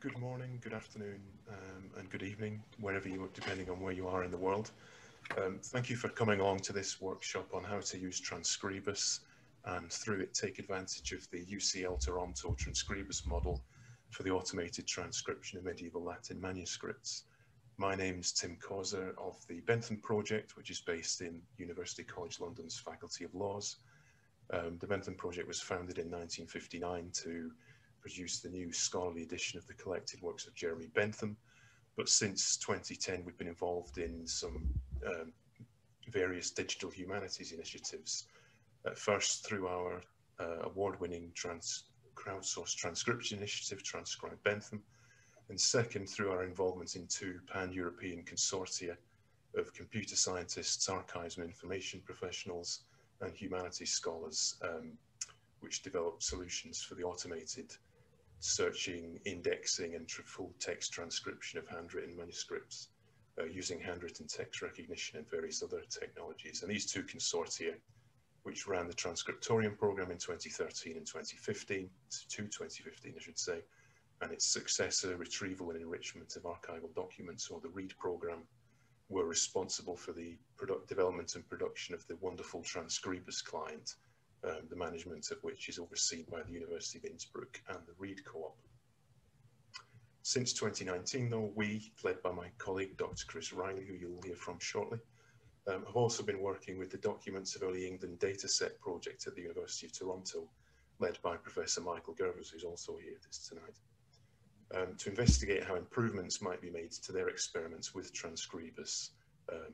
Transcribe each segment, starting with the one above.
Good morning, good afternoon, and good evening, wherever you are, depending on where you are in the world. Thank you for coming along to this workshop on how to use Transkribus and through it take advantage of the UCL Toronto Transkribus model for the automated transcription of medieval Latin manuscripts. My name's Tim Causer of the Bentham Project, which is based in University College London's Faculty of Laws. The Bentham Project was founded in 1959 to produce the new scholarly edition of the collected works of Jeremy Bentham, but since 2010 we've been involved in some various digital humanities initiatives, first through our award-winning crowdsourced transcription initiative, Transcribe Bentham, and second through our involvement in two pan-European consortia of computer scientists, archives and information professionals, and humanities scholars, which developed solutions for the automated searching, indexing, and full text transcription of handwritten manuscripts using handwritten text recognition and various other technologies. And these two consortia, which ran the Transcriptorium program in 2013 and 2015, to 2015 I should say, and its successor, Retrieval and Enrichment of Archival Documents, or the READ program, were responsible for the development and production of the wonderful Transkribus client, the management of which is overseen by the University of Innsbruck and the READ Co-op. Since 2019 though, we, led by my colleague Dr. Chris Riley, who you'll hear from shortly, have also been working with the Documents of Early England Dataset project at the University of Toronto, led by Professor Michael Gervers, who's also here tonight, to investigate how improvements might be made to their experiments with Transkribus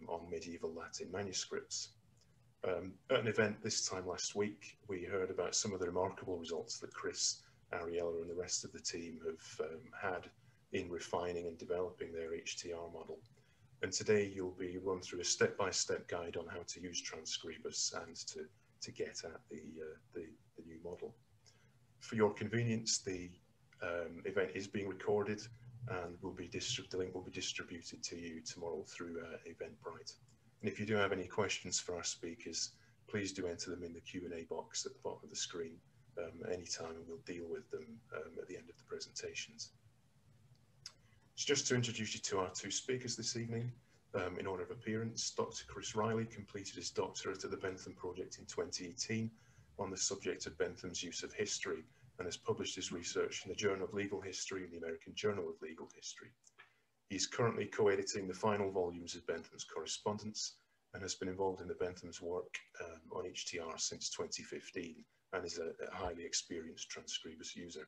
on medieval Latin manuscripts. At an event this time last week, we heard about some of the remarkable results that Chris, Ariella, and the rest of the team have had in refining and developing their HTR model. And today you'll be run through a step-by-step guide on how to use Transkribus and to get at the new model. For your convenience, the event is being recorded and the link will be distributed to you tomorrow through Eventbrite. And if you do have any questions for our speakers, please do enter them in the Q&A box at the bottom of the screen anytime, and we'll deal with them at the end of the presentations. So just to introduce you to our two speakers this evening, in order of appearance, Dr. Chris Riley completed his doctorate at the Bentham Project in 2018 on the subject of Bentham's use of history, and has published his research in the Journal of Legal History and the American Journal of Legal History. He's currently co-editing the final volumes of Bentham's correspondence and has been involved in the Bentham's work on HTR since 2015 and is a highly experienced Transkribus user.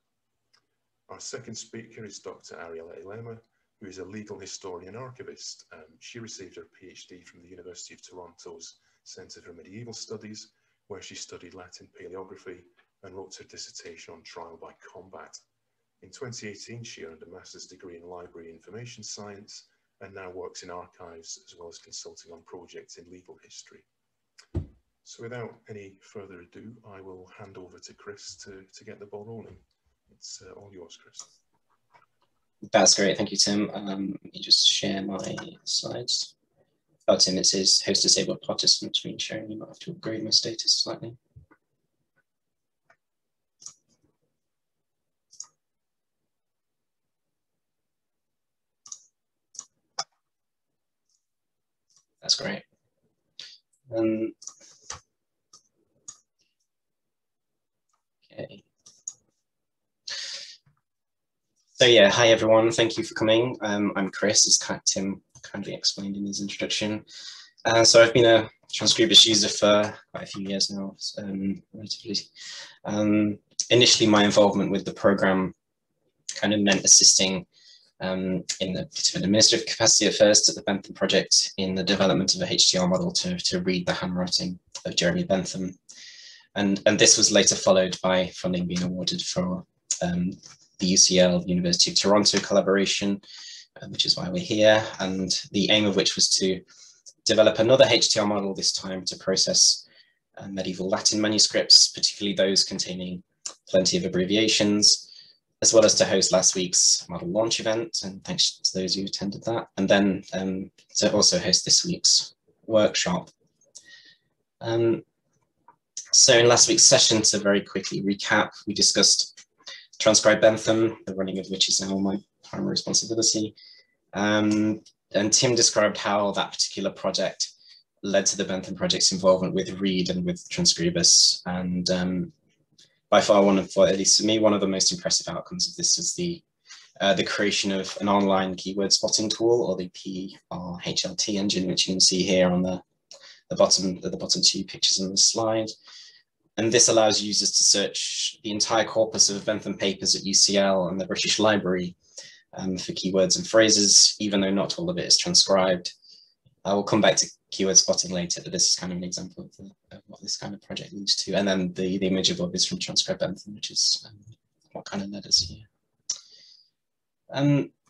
Our second speaker is Dr. Ariella Elema, who is a legal historian archivist. She received her PhD from the University of Toronto's Centre for Medieval Studies, where she studied Latin paleography and wrote her dissertation on trial by combat. In 2018, she earned a master's degree in library information science and now works in archives as well as consulting on projects in legal history. So without any further ado, I will hand over to Chris to get the ball rolling. It's all yours, Chris. That's great. Thank you, Tim. Let me just share my slides. Oh, Tim, it says host disabled participants screen sharing. You might have to upgrade my status slightly. That's great. Okay. So yeah, hi everyone. Thank you for coming. I'm Chris, as Tim kindly explained in his introduction. So I've been a Transkribus user for quite a few years now, relatively. Initially, my involvement with the program kind of meant assisting in the administrative capacity at first at the Bentham Project in the development of a HTR model to read the handwriting of Jeremy Bentham. And this was later followed by funding being awarded for the UCL University of Toronto collaboration, which is why we're here, and the aim of which was to develop another HTR model, this time to process medieval Latin manuscripts, particularly those containing plenty of abbreviations, as well as to host last week's model launch event, and thanks to those who attended that, and then to also host this week's workshop. So in last week's session, to very quickly recap, we discussed Transcribe Bentham, the running of which is now my primary responsibility. And Tim described how that particular project led to the Bentham Project's involvement with READ and with Transkribus. And by far, at least for me, one of the most impressive outcomes of this was the creation of an online keyword spotting tool, or the PRHLT engine, which you can see here on the bottom two pictures on the slide. And this allows users to search the entire corpus of Bentham Papers at UCL and the British Library for keywords and phrases, even though not all of it is transcribed. I will come back to keyword spotting later, but this is kind of an example of, what this kind of project leads to. And then the image above is from Transcribe Bentham, which is what kind of led us here.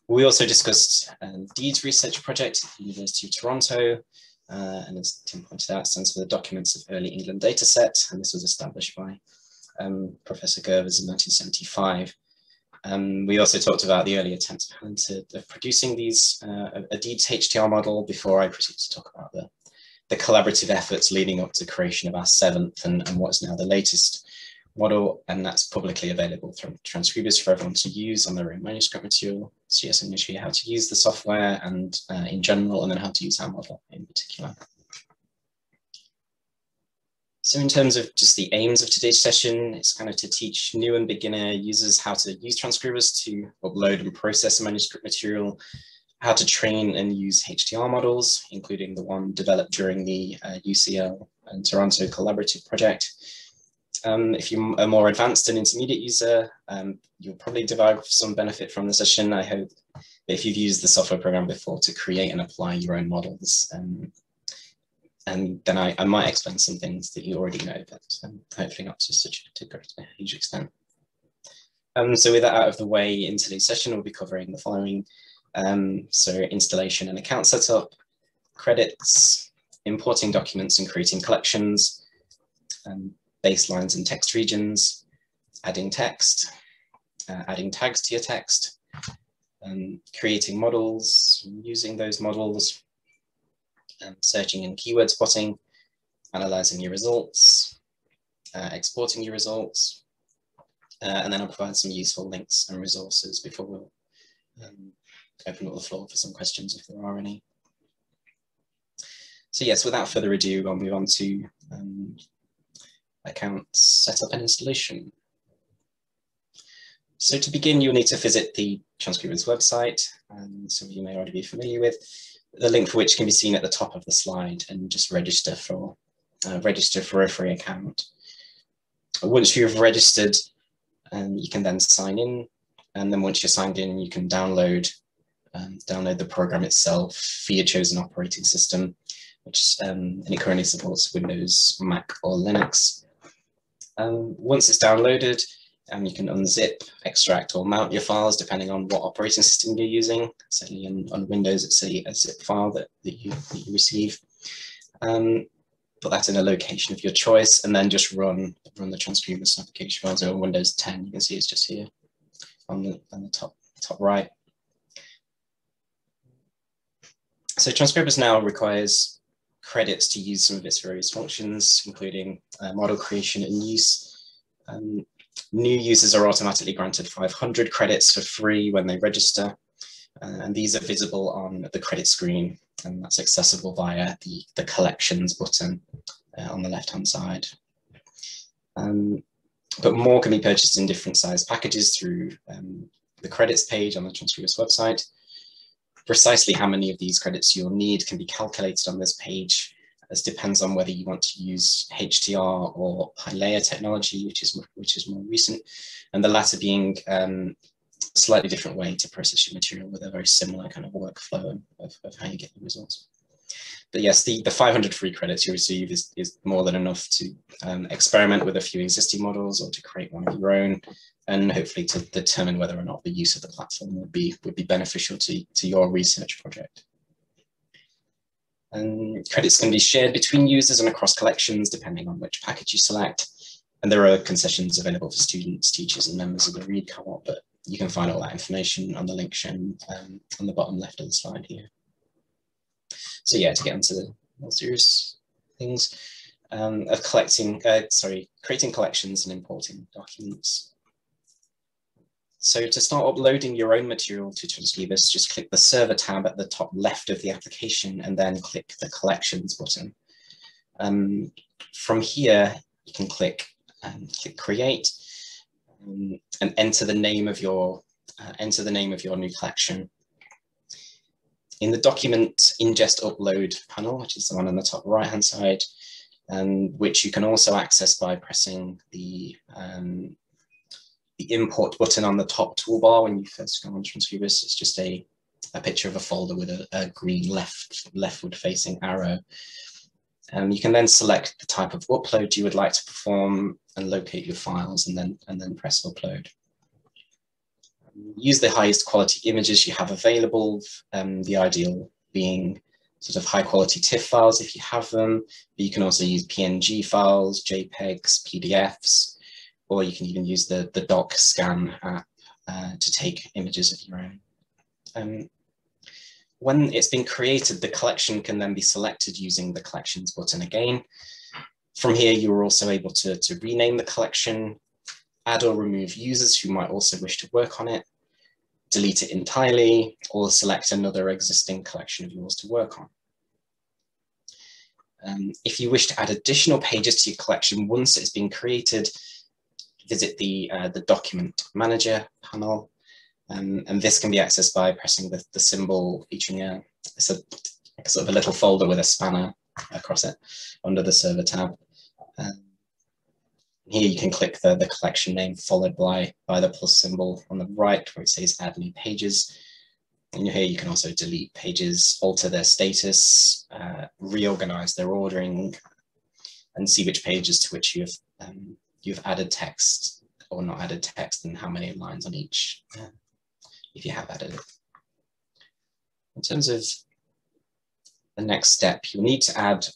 We also discussed DEEDS research project at the University of Toronto, and as Tim pointed out, stands for the Documents of Early England Dataset, and this was established by Professor Gervers in 1975. We also talked about the early attempts of producing these a DEEDS HTR model before I proceed to talk about the collaborative efforts leading up to creation of our seventh and what's now the latest model, and that's publicly available from Transkribus for everyone to use on their own manuscript material. So yes, I'm going to show you how to use the software and in general, and then how to use our model in particular. So in terms of just the aims of today's session, it's kind of to teach new and beginner users how to use Transkribus to upload and process manuscript material, how to train and use HTR models, including the one developed during the UCL and Toronto collaborative project. If you're a more advanced and intermediate user, you'll probably derive some benefit from the session, I hope, if you've used the software program before to create and apply your own models. And then I might explain some things that you already know, but hopefully not to such a huge extent. So with that out of the way, in today's session, we'll be covering the following. So installation and account setup, credits, importing documents and creating collections, baselines and text regions, adding text, adding tags to your text, creating models, using those models, searching and keyword spotting, analyzing your results, exporting your results, and then I'll provide some useful links and resources before we'll open up the floor for some questions if there are any. So yes, without further ado, I'll move on to account setup and installation. So to begin, you'll need to visit the Transkribus website, and some of you may already be familiar with, the link for which can be seen at the top of the slide, and just register for a free account. Once you've registered, you can then sign in, and then once you're signed in, you can download the program itself for your chosen operating system, which and it currently supports Windows, Mac, or Linux. Once it's downloaded, you can unzip, extract, or mount your files depending on what operating system you're using. Certainly on Windows, it's a zip file that you receive. Put that in a location of your choice, and then just run the Transkribus application file. So on Windows 10, you can see it's just here on the top right. So Transkribus now requires credits to use some of its various functions, including model creation and use. New users are automatically granted 500 credits for free when they register, and these are visible on the credit screen, and that's accessible via the collections button on the left-hand side. But more can be purchased in different size packages through the credits page on the Transkribus website. Precisely how many of these credits you'll need can be calculated on this page, as depends on whether you want to use HTR or high-layer technology, which is more recent, and the latter being a slightly different way to process your material with a very similar kind of workflow of how you get the results. But yes, the 500 free credits you receive is more than enough to experiment with a few existing models or to create one of your own, and hopefully to determine whether or not the use of the platform would be beneficial to your research project. And credits can be shared between users and across collections, depending on which package you select. And there are concessions available for students, teachers, and members of the READ Co-op, but you can find all that information on the link shown on the bottom left of the slide here. So yeah, to get into the more serious things of creating collections and importing documents. So to start uploading your own material to Transkribus, just click the server tab at the top left of the application and then click the collections button. From here, you can click create and enter the name of your new collection. In the document ingest upload panel, which is the one on the top right hand side, which you can also access by pressing the import button on the top toolbar when you first come on Transkribus. It's just a picture of a folder with a green leftward facing arrow. You can then select the type of upload you would like to perform and locate your files, and then press upload. Use the highest quality images you have available, the ideal being sort of high quality TIFF files if you have them, but you can also use PNG files, JPEGs, PDFs, or you can even use the DocScan app to take images of your own. When it's been created, the collection can then be selected using the collections button again. From here, you are also able to rename the collection, add or remove users who might also wish to work on it, delete it entirely, or select another existing collection of yours to work on. If you wish to add additional pages to your collection once it's been created, visit the Document Manager panel, and this can be accessed by pressing the symbol featuring a sort of a little folder with a spanner across it under the server tab. Here you can click the collection name followed by the plus symbol on the right where it says add new pages. And here you can also delete pages, alter their status, reorganize their ordering, and see which pages to which you've added text or not added text and how many lines on each if you have added it. In terms of the next step, you'll need to add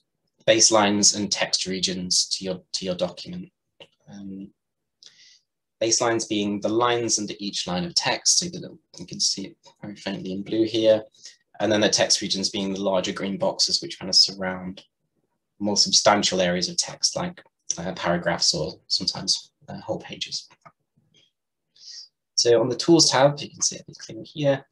baselines and text regions to your document. Baselines being the lines under each line of text, so that you can see it very faintly in blue here, and then the text regions being the larger green boxes which kind of surround more substantial areas of text like paragraphs or sometimes whole pages. So on the Tools tab, you can see it clearly here,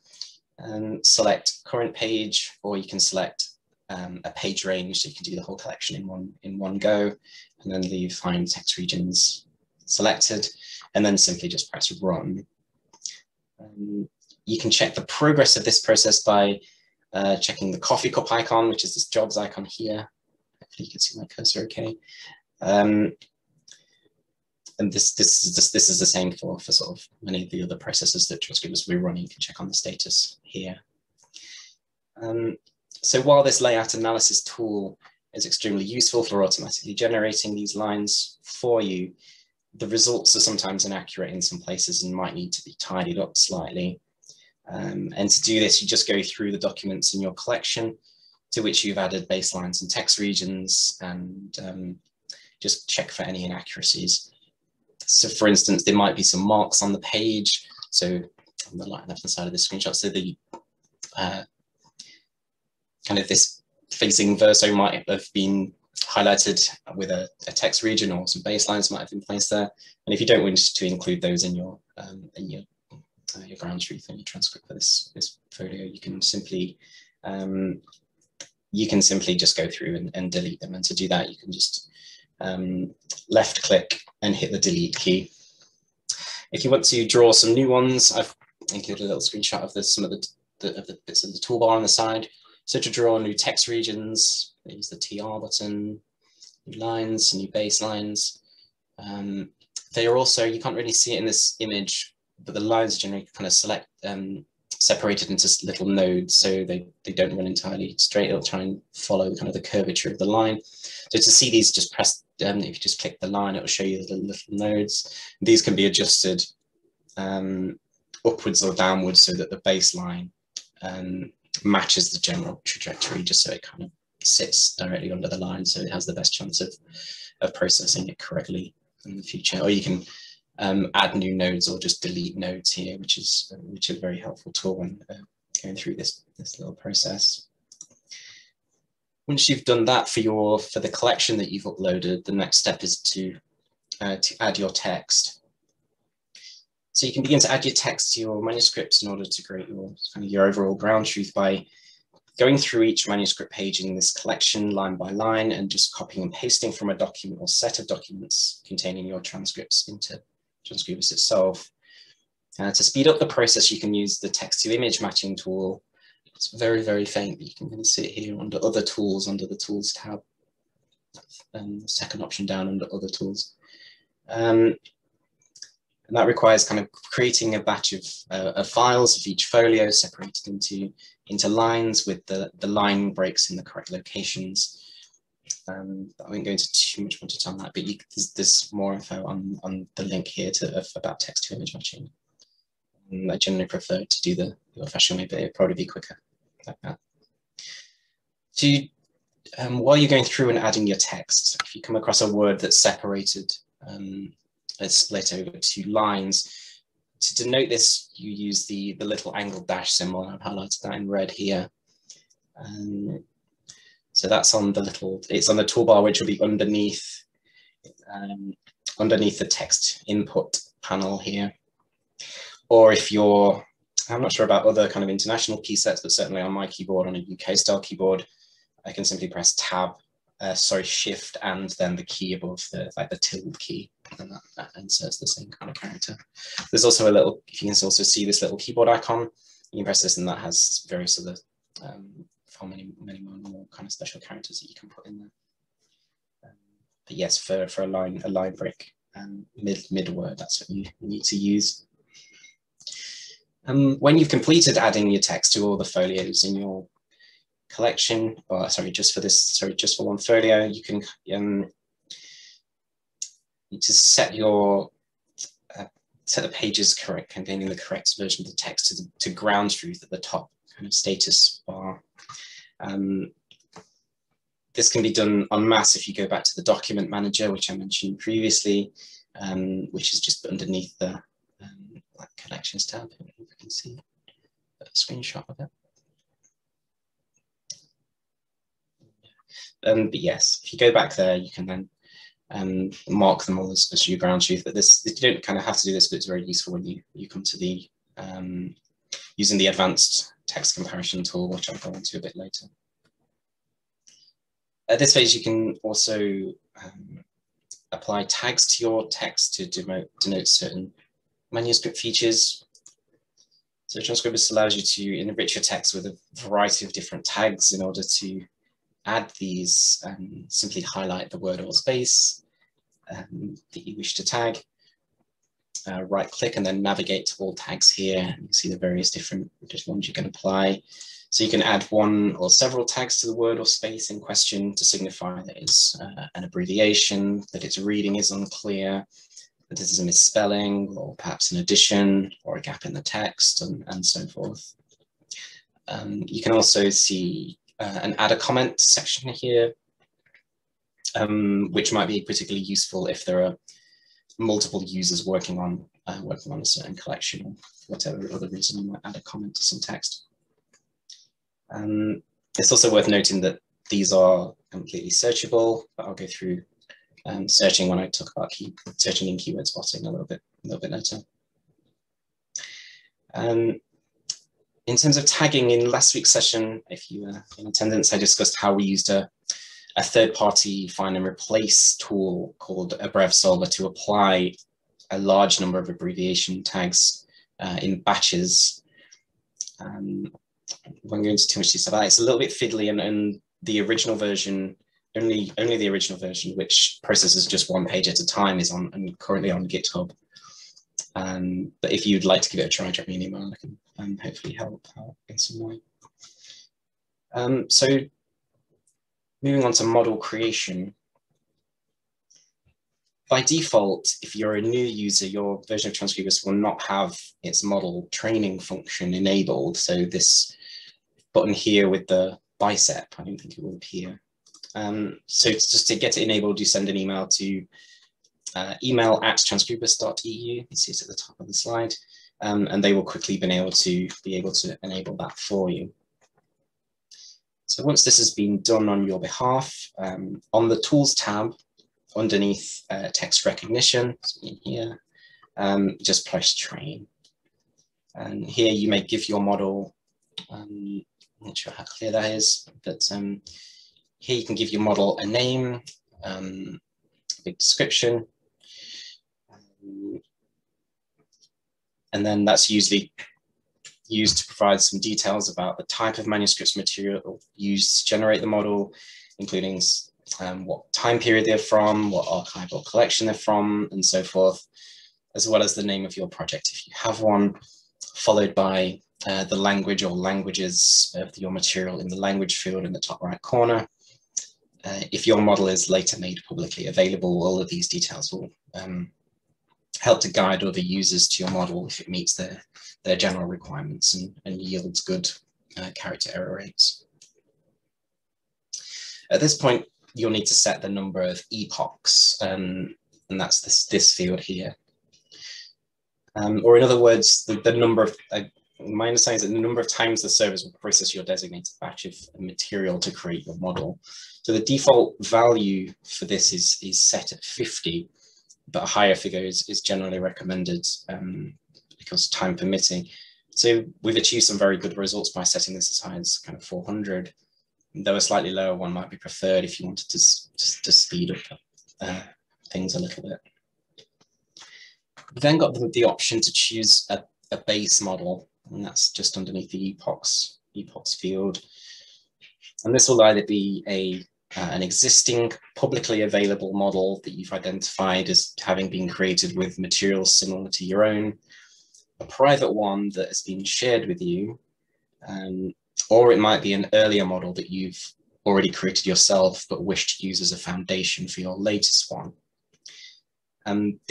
select current page, or you can select a page range, so you can do the whole collection in one go, and then leave find text regions selected, and then simply just press run. You can check the progress of this process by checking the coffee cup icon, which is this jobs icon here. Hopefully you can see my cursor okay. And this is the same for sort of many of the other processes that Transkribus will be running. You can check on the status here. So while this layout analysis tool is extremely useful for automatically generating these lines for you, the results are sometimes inaccurate in some places and might need to be tidied up slightly. And to do this, you just go through the documents in your collection to which you've added baselines and text regions and just check for any inaccuracies. So for instance, there might be some marks on the page. So on the left-hand side of the screenshot, so the kind of this facing verso might have been highlighted with a text region, or some baselines might have been placed there. And if you don't want to include those in your ground truth and your transcript for this folio, you can simply just go through and delete them. And to do that, you can just left click and hit the delete key. If you want to draw some new ones, I've included a little screenshot of some of the bits of the toolbar on the side. So to draw new text regions, use the TR button, new lines, new baselines. They are also, you can't really see it in this image, but the lines are generally kind of separated into little nodes, so they don't run entirely straight. It'll try and follow kind of the curvature of the line. So to see these, just press, if you just click the line, it'll show you the little nodes. These can be adjusted upwards or downwards so that the baseline matches the general trajectory, just so it kind of sits directly under the line, so it has the best chance of processing it correctly in the future. Or you can add new nodes or just delete nodes here, which is a very helpful tool when going through this little process. Once you've done that for the collection that you've uploaded, the next step is to add your text. So you can begin to add your text to your manuscripts in order to create your kind of your overall ground truth by going through each manuscript page in this collection line by line and just copying and pasting from a document or set of documents containing your transcripts into Transkribus itself. To speed up the process, you can use the text to image matching tool. It's very, very faint, but you can really see it here under other tools, under the tools tab. Second option down under other tools. And that requires kind of creating a batch of files of each folio separated into lines with the line breaks in the correct locations. I won't go into too much more detail on that, but there's more info on the link here about text to image matching. I generally prefer to do the old-fashioned way, but it'll probably be quicker like that. So while you're going through and adding your text, if you come across a word that's separated, it's split over two lines. To denote this, you use the little angled dash symbol. I've highlighted that in red here. So that's on the little, it's on the toolbar, which will be underneath the text input panel here. Or if you're, I'm not sure about other kind of international key sets, but certainly on my keyboard, on a UK style keyboard, I can simply press shift and then the key above like the tilde key, and that inserts the same kind of character. There's also a little, you can also see this little keyboard icon. You can press this and that has various other, many more kind of special characters that you can put in there. But yes, for a line break and mid word, that's what you need to use. When you've completed adding your text to all the folios in your collection, just for one folio, you can to set your set the pages correct containing the correct version of the text to ground truth at the top kind of status bar. This can be done en masse if you go back to the document manager, which I mentioned previously, which is just underneath the collections tab. If you can see a screenshot of it. But yes, if you go back there, you can then mark them all as your ground truth. But you don't kind of have to do this, but it's very useful when you come to the using the advanced text comparison tool, which I'll go into a bit later. At this phase, you can also apply tags to your text to denote certain manuscript features. So Transkribus allows you to enrich your text with a variety of different tags in order to add these and simply highlight the word or space that you wish to tag, right click and then navigate to all tags here. You can see the various different ones you can apply. So you can add one or several tags to the word or space in question to signify that it's an abbreviation, that its reading is unclear, that this is a misspelling or perhaps an addition or a gap in the text and so forth. You can also see and add a comment section here, which might be particularly useful if there are multiple users working on a certain collection or whatever other reason you might add a comment to some text. It's also worth noting that these are completely searchable, but I'll go through searching when I talk about searching and keyword spotting a little bit later. In terms of tagging, in last week's session, if you were in attendance, I discussed how we used a third-party find and replace tool called Abbrev Solver to apply a large number of abbreviation tags in batches. I won't go into too much detail about that. It's a little bit fiddly, and the original version, only the original version, which processes just one page at a time, is currently on GitHub. But if you'd like to give it a try, drop me an email and I can hopefully help out in some way. So moving on to model creation. By default, if you're a new user, your version of Transkribus will not have its model training function enabled. So this button here with the bicep, I don't think it will appear. So it's just to get it enabled, you send an email to email@transkribus.eu, you can see it's at the top of the slide, and they will quickly be able to enable that for you. So once this has been done on your behalf, on the Tools tab underneath text recognition, so in here, just press train. And here you may give your model, I'm not sure how clear that is, but here you can give your model a name, a big description, and then that's usually used to provide some details about the type of manuscripts material used to generate the model, including what time period they're from, what archive or collection they're from, and so forth, as well as the name of your project if you have one, followed by the language or languages of your material in the language field in the top right corner. If your model is later made publicly available, all of these details will help to guide other users to your model if it meets their general requirements and yields good character error rates. At this point, you'll need to set the number of epochs, and that's this field here. Or in other words, the number of, my understanding is that the number of times the servers will process your designated batch of material to create your model. So the default value for this is set at 50, but a higher figure is generally recommended because time permitting. So we've achieved some very good results by setting this as high as kind of 400, though a slightly lower one might be preferred if you wanted to speed up things a little bit. We then got the option to choose a base model, and that's just underneath the epochs field. And this will either be an existing publicly available model that you've identified as having been created with materials similar to your own, a private one that has been shared with you, or it might be an earlier model that you've already created yourself but wish to use as a foundation for your latest one.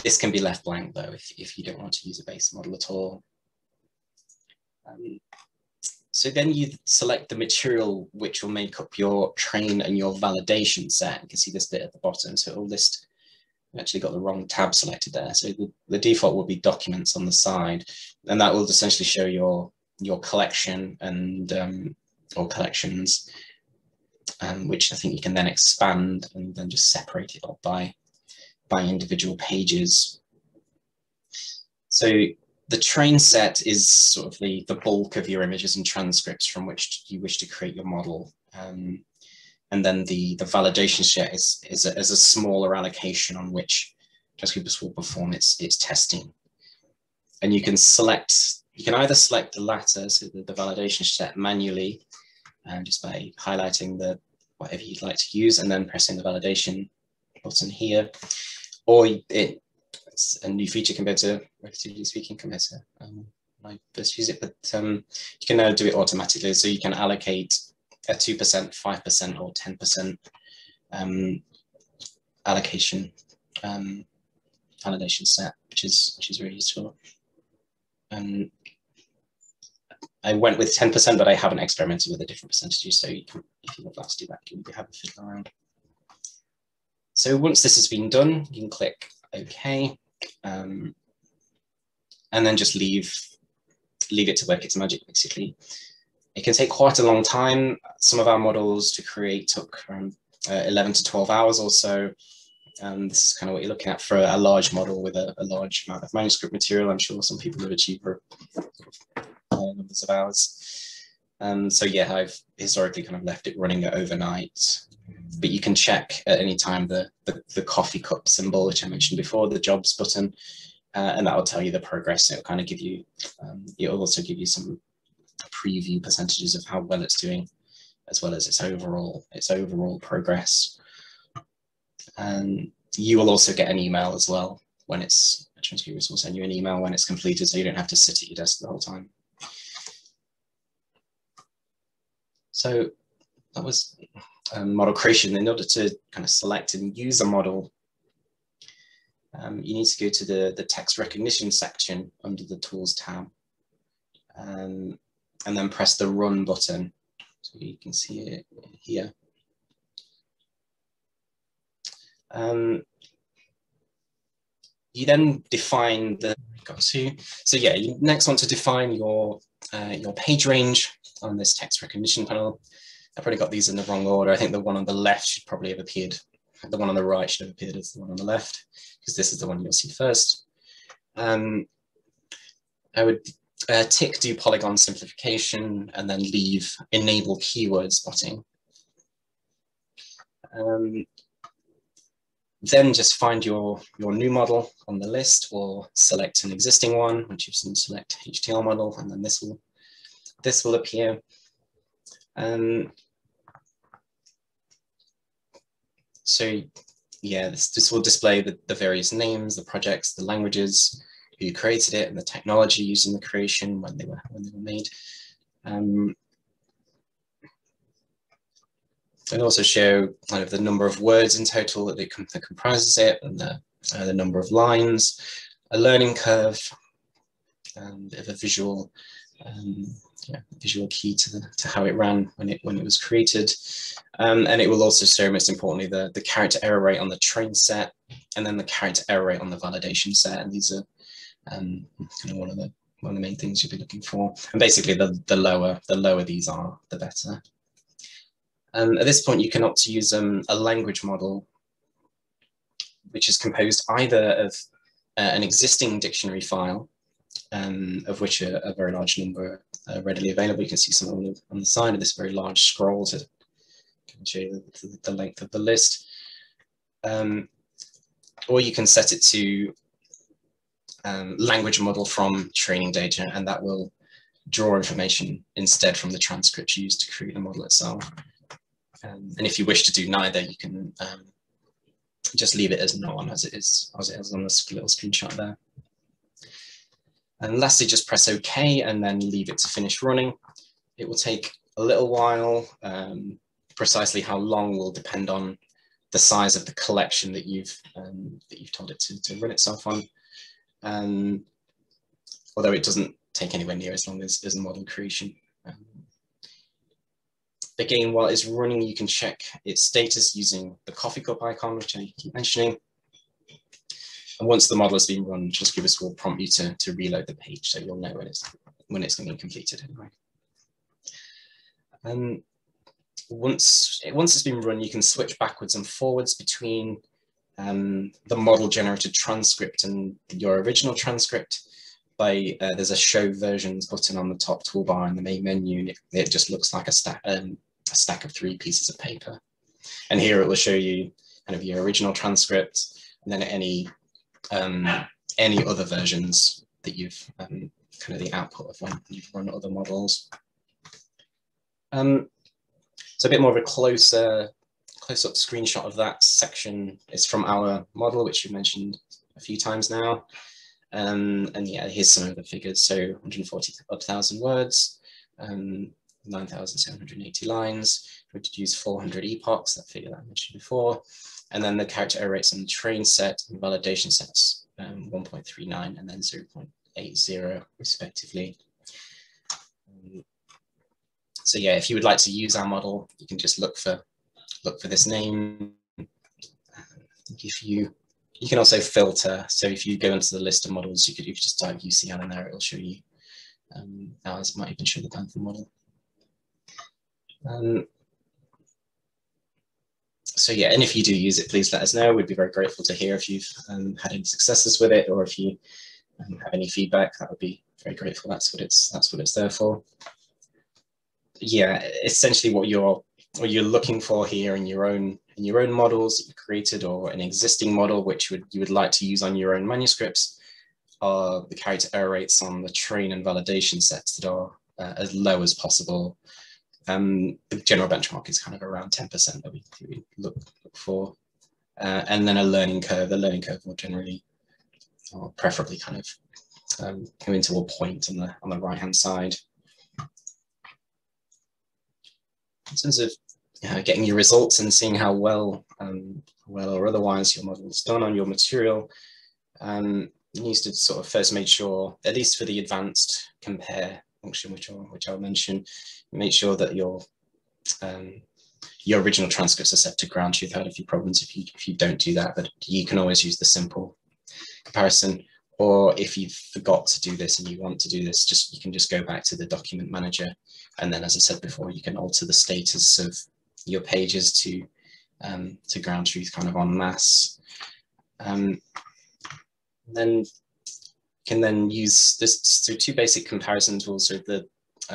This can be left blank though if you don't want to use a base model at all. So then you select the material which will make up your train and your validation set. You can see this bit at the bottom, so it will list, I've actually got the wrong tab selected there. So the default will be documents on the side, and that will essentially show your collection and or collections, which I think you can then expand and then just separate it up by individual pages. So the train set is sort of the bulk of your images and transcripts from which you wish to create your model. And then the validation set is a smaller allocation on which Transkribus will perform its testing. And you can either select the latter, so the validation set manually, just by highlighting whatever you'd like to use and then pressing the validation button here, or it's a new feature compared to, relatively speaking, compared to I first use it, but you can now do it automatically. So you can allocate a 2%, 5%, or 10% allocation validation set, which is really useful. I went with 10%, but I haven't experimented with the different percentages. So you can, if you would like to do that, you can have a fiddle around. So once this has been done, you can click OK, and then just leave it to work its magic, basically. It can take quite a long time. Some of our models to create took 11 to 12 hours or so. This is kind of what you're looking at for a large model with a large amount of manuscript material. I'm sure some people would achieve numbers of hours. So yeah, I've historically kind of left it running overnight. But you can check at any time the coffee cup symbol, which I mentioned before, the jobs button, and that will tell you the progress. It'll kind of give you, it'll also give you some preview percentages of how well it's doing, as well as its overall progress. And you will also get an email as well when it's, Transkribus will send you an email when it's completed, so you don't have to sit at your desk the whole time. So that was model creation. In order to kind of select and use a model, you need to go to the text recognition section under the tools tab, and then press the run button. So you can see it here. You then define you next want to define your page range on this text recognition panel. I probably got these in the wrong order. I think the one on the left should probably have appeared. The one on the right should have appeared as the one on the left, because this is the one you'll see first. I would tick do polygon simplification and then leave enable keyword spotting. Then just find your new model on the list or select an existing one, which you can select HTR model, and then this will appear. So yeah, this will display the various names, the projects, the languages, who created it, and the technology used in the creation when they were made. And also show kind of the number of words in total that comprises it, and the number of lines, a learning curve, and a visual visual key to how it ran when it was created. And it will also show, most importantly, the character error rate on the train set, and then the character error rate on the validation set. And these are kind of one of the main things you'll be looking for. And basically, the lower these are, the better. At this point, you can opt to use a language model, which is composed either of an existing dictionary file, of which a very large number are readily available. You can see some on the side of this very large scroll to show you the length of the list. Or you can set it to language model from training data, and that will draw information instead from the transcript used to create the model itself. And if you wish to do neither, you can just leave it as non, as it is on this little screenshot there. And lastly, just press OK and then leave it to finish running. It will take a little while. Precisely how long will depend on the size of the collection that you've told it to run itself on. Although it doesn't take anywhere near as long as a model creation. Again, while it's running, you can check its status using the coffee cup icon, which I keep mentioning. And once the model has been run, Transkribus will prompt you to reload the page, so you'll know when it's going to be completed anyway. Once it's been run, you can switch backwards and forwards between the model-generated transcript and your original transcript. By there's a show versions button on the top toolbar in the main menu, and it just looks like a stack of 3 pieces of paper. And here it will show you kind of your original transcript, and then any other versions that you've kind of the output of when you've run other models. So a bit more of a close-up screenshot of that section is from our model, which you've mentioned a few times now. And yeah, here's some of the figures. So 140,000 words, 9,780 lines. We did use 400 epochs, that figure that I mentioned before. And then the character error rates on the train set and validation sets, 1.39 and then 0.80 respectively. So yeah, if you would like to use our model, you can just look for this name. If you can also filter. So if you go into the list of models, you could just type UCL in there. It'll show you. Ours might even show the Bentham model. So yeah, and if you do use it, please let us know. We'd be very grateful to hear if you've had any successes with it, or if you have any feedback. That would be very grateful. That's what it's there for. Yeah, essentially what you're looking for here in your own models that you created, or an existing model which you would like to use on your own manuscripts, are the character error rates on the train and validation sets that are as low as possible. The general benchmark is kind of around 10% that we look for, and then a learning curve. The learning curve will generally, or preferably, kind of go into a point on the right hand side. In terms of getting your results and seeing how well or otherwise your model's done on your material, you need to sort of first make sure, at least for the advanced compare function, which I'll mention, make sure that your original transcripts are set to ground truth. I've had a few problems if you don't do that, but you can always use the simple comparison. Or if you forgot to do this and you want to do this, you can just go back to the document manager, and then, as I said before, you can alter the status of your pages to ground truth kind of en masse. Then can then use this through two basic comparison tools, sort of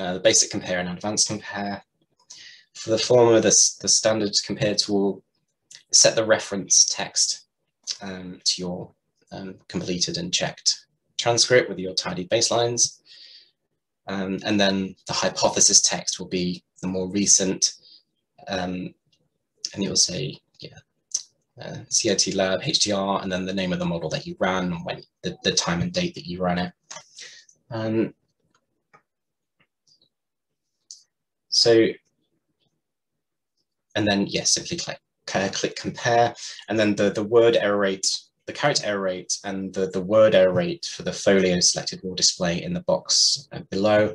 the basic compare and advanced compare. For the former, the standard compare tool, set the reference text to your completed and checked transcript with your tidy baselines. And then the hypothesis text will be the more recent, and it will say, yeah, CIT lab, HTR, and then the name of the model that you ran, when the time and date that you ran it. And then, yes, simply click compare, and then the word error rate, the character error rate, and the word error rate for the folio selected will display in the box below,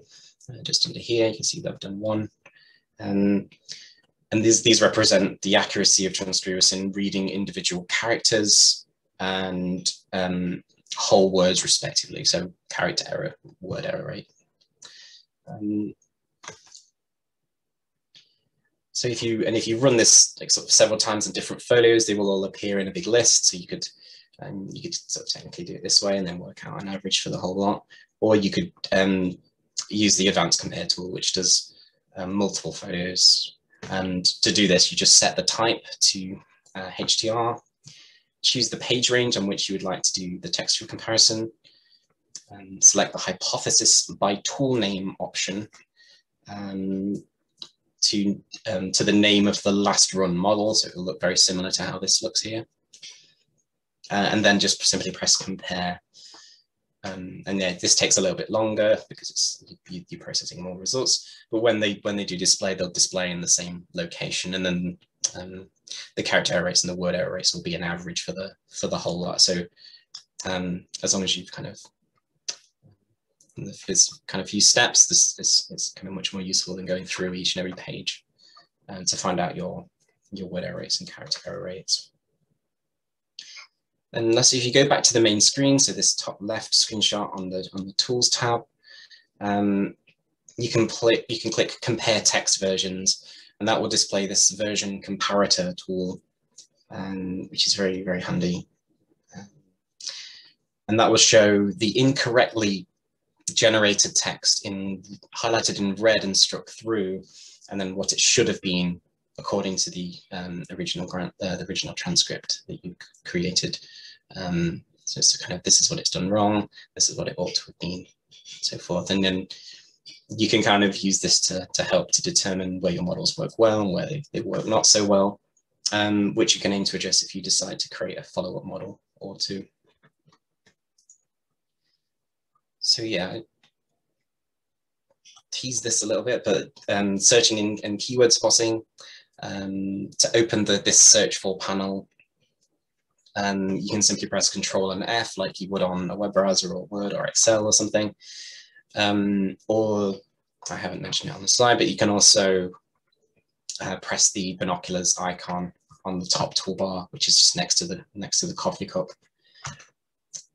just under here. You can see that I've done one. And these represent the accuracy of Transkribus in reading individual characters and whole words, respectively. So character error, word error rate. So if you run this sort of several times in different folios, they will all appear in a big list. So you could sort of technically do it this way and then work out an average for the whole lot, or you could use the advanced compare tool, which does multiple folios. And to do this, you just set the type to HTR, choose the page range on which you would like to do the textual comparison, and select the hypothesis by tool name option. To the name of the last run model, so it will look very similar to how this looks here, and then just simply press compare, and yeah, this takes a little bit longer because it's you're processing more results, but when they do display, they'll display in the same location, and then the character error rates and the word error rates will be an average for the whole lot. So as long as you've kind of there's kind of few steps, this is kind of much more useful than going through each and every page to find out your word error rates and character error rates. And lastly, if you go back to the main screen, so this top left screenshot on the tools tab, you can click compare text versions, and that will display this version comparator tool, which is very, very handy. And that will show the incorrectly generated text highlighted in red and struck through, and then what it should have been according to the original transcript that you created. So it's kind of, this is what it's done wrong, this is what it ought to have been, and so forth. And then you can kind of use this to help to determine where your models work well and where they work not so well, which you can aim to address if you decide to create a follow-up model or two. So yeah, I teased this a little bit, but searching and keyword spotting, to open this search for panel, you can simply press Control and F like you would on a web browser or Word or Excel or something. Or I haven't mentioned it on the slide, but you can also press the binoculars icon on the top toolbar, which is just next to the coffee cup.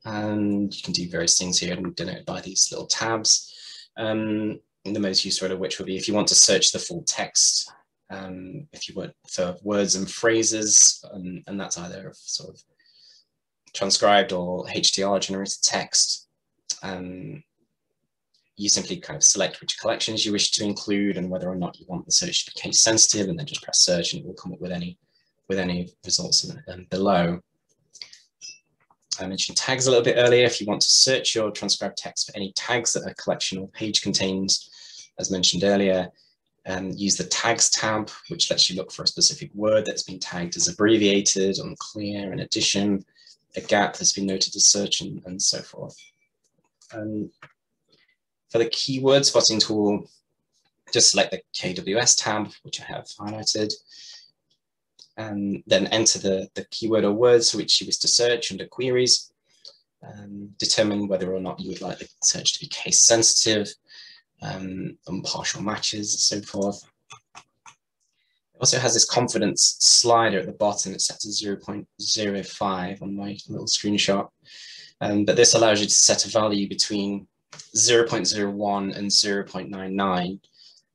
And you can do various things here, and denoted by these little tabs. The most useful of which will be if you want to search the full text, if you would, for words and phrases, and that's either sort of transcribed or HTR generated text. You simply kind of select which collections you wish to include and whether or not you want the search to be case sensitive, and then just press search, and it will come up with any results below. I mentioned tags a little bit earlier. If you want to search your transcribed text for any tags that a collection or page contains, as mentioned earlier, use the tags tab, which lets you look for a specific word that's been tagged as abbreviated, unclear, an addition, a gap that's been noted as search, and so forth. For the keyword spotting tool, just select the KWS tab, which I have highlighted, and then enter the keyword or words for which you wish to search under queries, determine whether or not you would like the search to be case sensitive, and partial matches, and so forth. It also has this confidence slider at the bottom. It's set to 0.05 on my little screenshot, but this allows you to set a value between 0.01 and 0.99,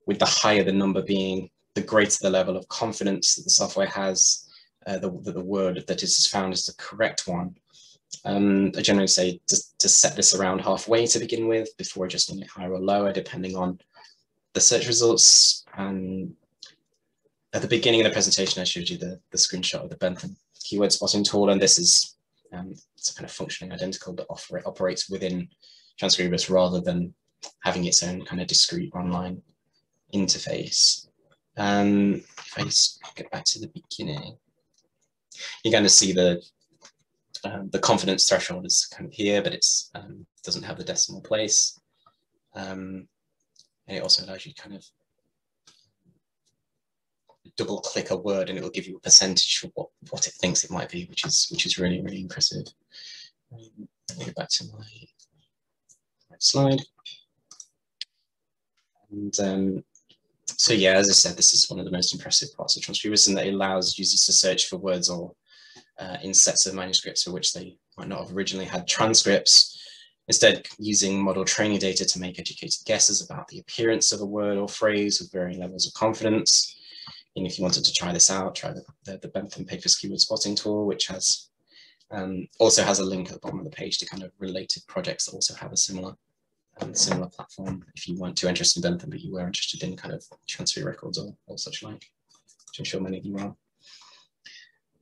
with the higher the number being, the greater the level of confidence that the software has that the word that is found is the correct one, I generally say to set this around halfway to begin with before adjusting it higher or lower, depending on the search results. And at the beginning of the presentation, I showed you the screenshot of the Bentham keyword spotting tool, and this is it's kind of functionally identical, but operates within Transkribus rather than having its own kind of discrete online interface. If I just get back to the beginning, you're going to see the confidence threshold is kind of here, but it's doesn't have the decimal place, and it also allows you to kind of double click a word and it will give you a percentage for what it thinks it might be, which is really, really impressive. I'll go back to my slide, and so yeah, as I said, this is one of the most impressive parts of Transkribus, and that it allows users to search for words or in sets of manuscripts for which they might not have originally had transcripts, instead using model training data to make educated guesses about the appearance of a word or phrase with varying levels of confidence. And if you wanted to try this out, try the Bentham Papers keyword spotting tool, which has also has a link at the bottom of the page to kind of related projects that also have a similar platform, if you weren't too interested in Bentham, but you were interested in kind of transfer records or such like, which I'm sure many of you are.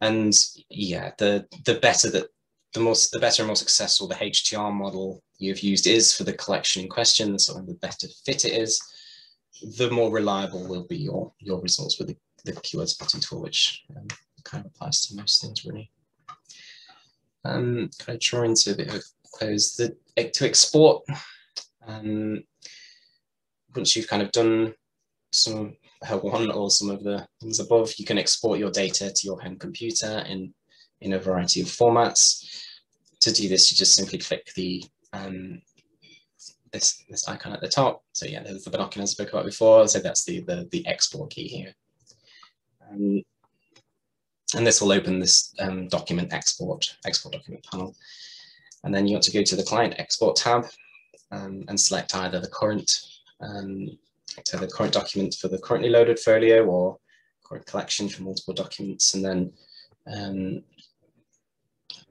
And yeah, the better and more successful the HTR model you've used is for the collection in question, so the better fit it is, the more reliable will be your results with the keyword spotting tool, which kind of applies to most things really. Kind of draw into a bit of a close. To export, once you've kind of done some one or some of the things above, you can export your data to your home computer in a variety of formats. To do this, you just simply click the this icon at the top. So yeah, there's the binoculars I spoke about before. So that's the export key here, and this will open this document export document panel. And then you want to go to the client export tab and select either the current document for the currently loaded folio or current collection for multiple documents, and then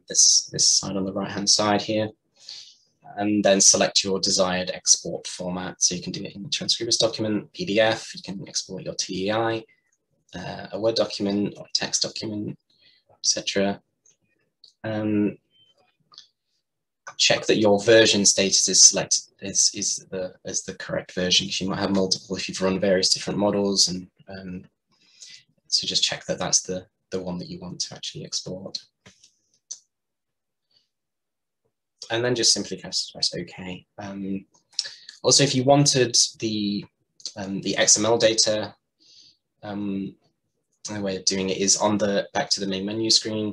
this side on the right hand side here, and then select your desired export format. So you can do it in Transkribus document, PDF, you can export your TEI, a Word document or a text document, etc. Check that your version status is selected is the correct version, because you might have multiple if you've run various different models, and so just check that that's the one that you want to actually export, and then just simply press OK. Also, if you wanted the XML data, the way of doing it is on the back to the main menu screen.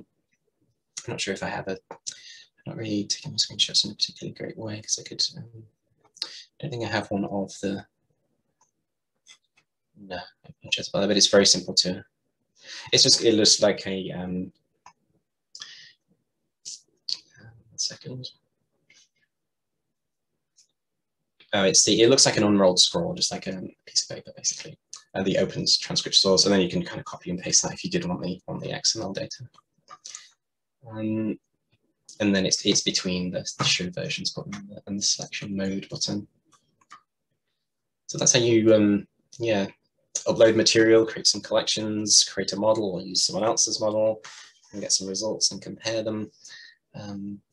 I'm not sure if I have a. I'm not really taking my screenshots in a particularly great way because I could. I don't think I have one of the. No, just but it's very simple to. It's just it looks like a. One second. Oh, it looks like an unrolled scroll, just like a piece of paper, basically, and the open transcript source, and then you can kind of copy and paste that if you did want the XML data. And then it's between the show versions button and the selection mode button. So that's how you yeah, upload material, create some collections, create a model or use someone else's model and get some results and compare them,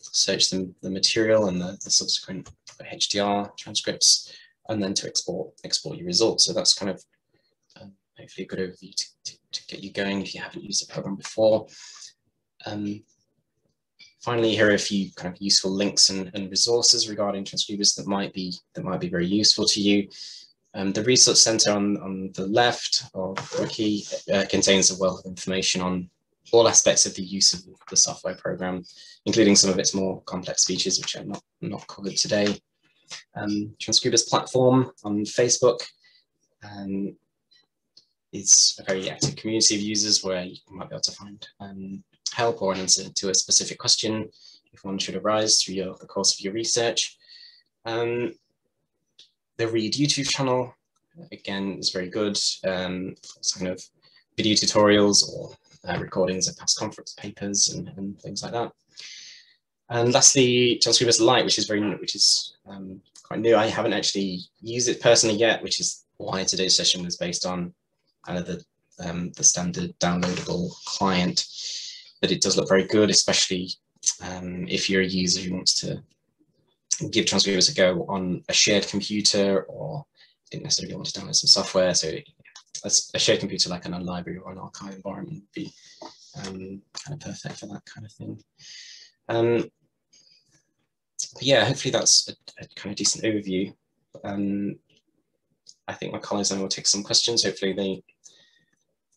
search the material and the subsequent HTR transcripts, and then to export your results. So that's kind of hopefully a good overview to get you going if you haven't used the program before. Finally, here are a few kind of useful links and resources regarding Transkribus that might be very useful to you. The Research Centre on the left of Wiki contains a wealth of information on all aspects of the use of the software program, including some of its more complex features, which are not covered today. Transkribus platform on Facebook is a very active community of users where you might be able to find help or an answer to a specific question if one should arise through the course of your research. The READ YouTube channel, again, is very good. It's kind of video tutorials or recordings of past conference papers and things like that. And that's the Transkribus Lite, which is quite new. I haven't actually used it personally yet, which is why today's session was based on kind of the standard downloadable client. But it does look very good, especially if you're a user who wants to give Transkribus a go on a shared computer, or didn't necessarily want to download some software. So a shared computer like in a library or an archive environment would be kind of perfect for that kind of thing. But yeah, hopefully that's a kind of decent overview. I think my colleagues and I will take some questions. Hopefully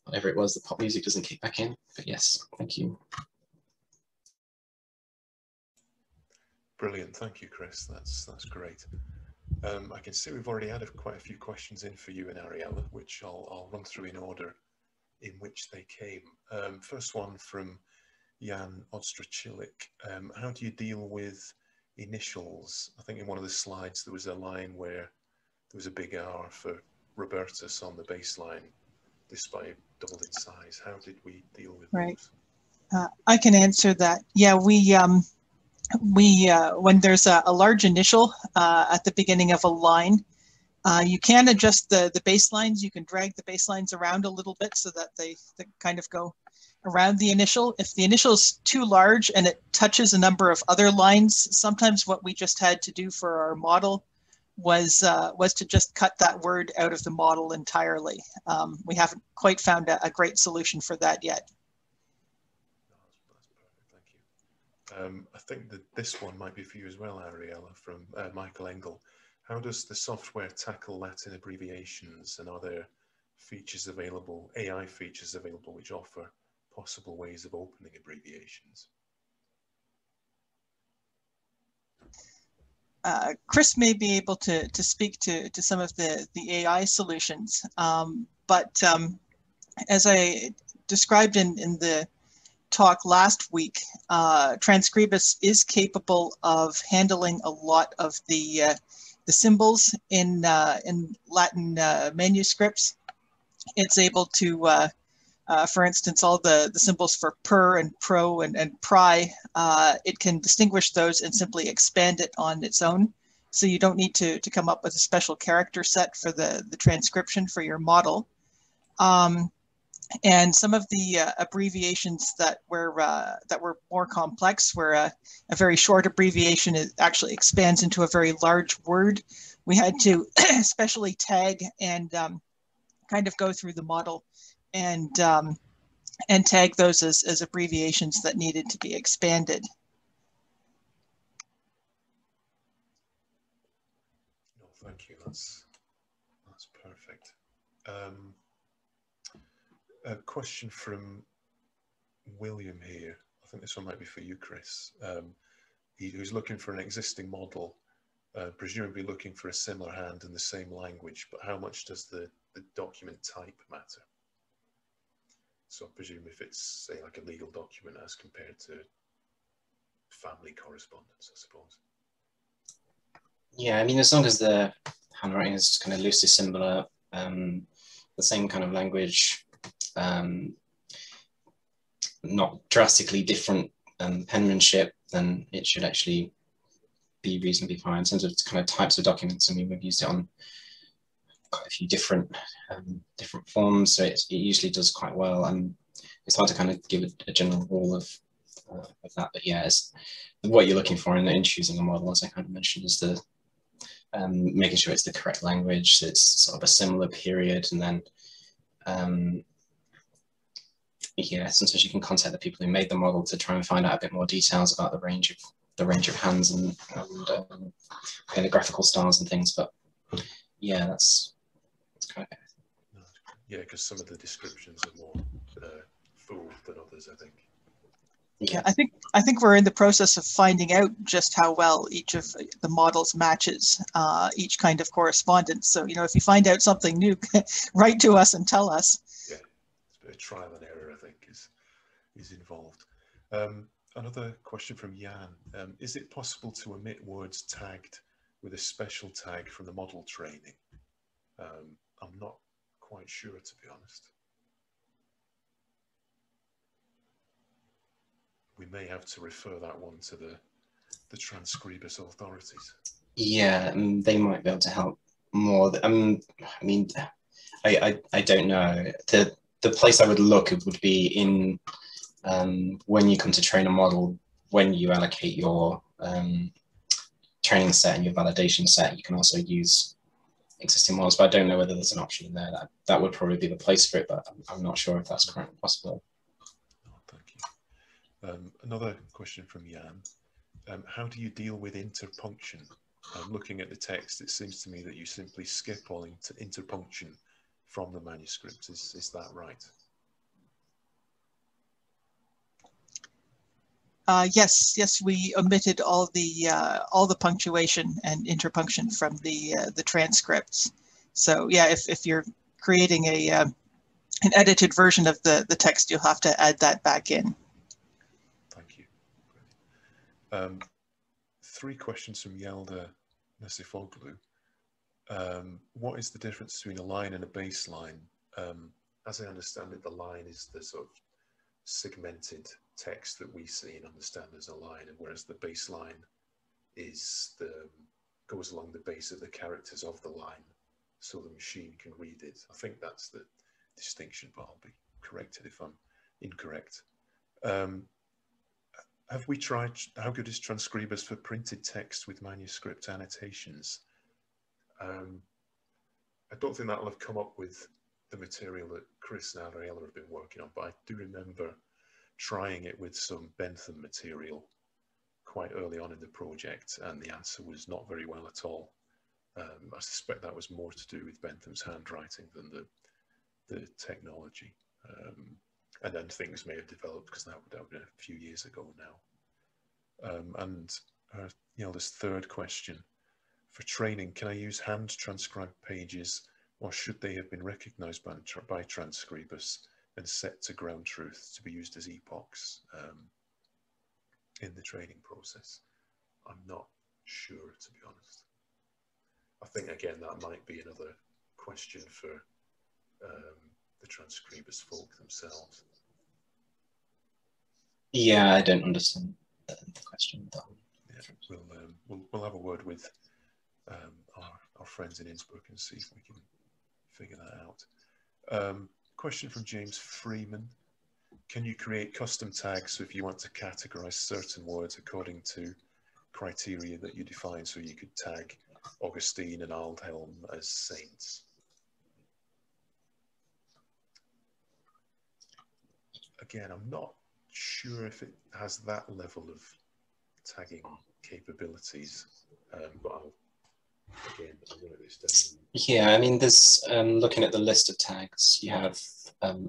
whatever it was, the pop music doesn't kick back in. But yes, thank you. Brilliant, thank you, Chris. That's great. I can see we've already had quite a few questions in for you and Ariella, which I'll run through in order in which they came. First one from Jan Odstrachilic. How do you deal with initials? I think in one of the slides there was a line where there was a big R for Robertus on the baseline, despite doubled in size. How did we deal with those? I can answer that. Yeah, we when there's a large initial at the beginning of a line, you can adjust the baselines. You can drag the baselines around a little bit so that they kind of go around the initial. If the initial is too large and it touches a number of other lines, sometimes what we just had to do for our model was to just cut that word out of the model entirely. We haven't quite found a great solution for that yet. I think that this one might be for you as well, Ariella, from Michael Engel. How does the software tackle Latin abbreviations, and are there features available, AI features available, which offer possible ways of opening abbreviations? Chris may be able to speak to some of the AI solutions, but as I described in the talk last week, Transkribus is capable of handling a lot of the symbols in Latin manuscripts. It's able to, for instance, all the symbols for per and pro and pri, it can distinguish those and simply expand it on its own. So you don't need to come up with a special character set for the transcription for your model. And some of the abbreviations that were more complex, where a very short abbreviation actually expands into a very large word, we had to especially tag and kind of go through the model and tag those as abbreviations that needed to be expanded. No, thank you. That's perfect. A question from William here. I think this one might be for you, Chris. Who's looking for an existing model, presumably looking for a similar hand in the same language, but how much does the document type matter? So I presume if it's, say, like a legal document as compared to family correspondence, I suppose. Yeah, I mean, as long as the handwriting is kind of loosely similar, the same kind of language, not drastically different penmanship, then it should actually be reasonably fine. In terms of kind of types of documents, I mean, we've used it on quite a few different different forms, so it usually does quite well, and it's hard to kind of give a general rule of that. But yeah, what you're looking for in choosing a model, as I kind of mentioned, is the making sure it's the correct language, so it's sort of a similar period, and then yeah, sometimes you can contact the people who made the model to try and find out a bit more details about the range of hands and kind of graphical styles and things. But yeah, that's kind of it. Yeah, because some of the descriptions are more full than others, I think. Yeah. I think we're in the process of finding out just how well each of the models matches each kind of correspondence. So, you know, if you find out something new, write to us and tell us. Yeah, it's a bit of trial and error, I think, is involved. Another question from Jan. Is it possible to omit words tagged with a special tag from the model training? I'm not quite sure, to be honest. We may have to refer that one to the the Transkribus authorities? Yeah, they might be able to help more. I mean, I don't know. The place I would look would be in when you come to train a model, when you allocate your training set and your validation set, you can also use existing models, but I don't know whether there's an option in there. That would probably be the place for it, but I'm not sure if that's currently possible. Oh, thank you. Another question from Jan. How do you deal with interpunction? Looking at the text, it seems to me that you simply skip all interpunction from the manuscript. Is that right? Yes, we omitted all the punctuation and interpunction from the transcripts. So yeah, if you're creating a an edited version of the text, you'll have to add that back in. Thank you. Three questions from Yelda Nesifoglu. What is the difference between a line and a baseline? As I understand it, the line is the sort of segmented text that we see and understand as a line, and whereas the baseline is goes along the base of the characters of the line, so the machine can read it. I think that's the distinction, but I'll be corrected if I'm incorrect. Have we tried, how good is Transkribus for printed text with manuscript annotations? I don't think that'll have come up with the material that Chris and Ariella have been working on, but I do remember trying it with some Bentham material quite early on in the project, and the answer was not very well at all. I suspect that was more to do with Bentham's handwriting than the technology. And then things may have developed, because that would have been a few years ago now. And this third question, for training, can I use hand-transcribed pages, or should they have been recognised by Transkribus and set to ground truth to be used as epochs in the training process? I'm not sure, to be honest. I think, again, that might be another question for the Transkribus folk themselves. Yeah, I don't understand the question. Yeah, we'll have a word with our friends in Innsbruck and see if we can figure that out. Question from James Freeman. Can you create custom tags if you want to categorize certain words according to criteria that you define? So you could tag Augustine and Aldhelm as saints. Again, I'm not sure if it has that level of tagging capabilities, but I'll again, I'm going to extend. Yeah, I mean, there's looking at the list of tags, you have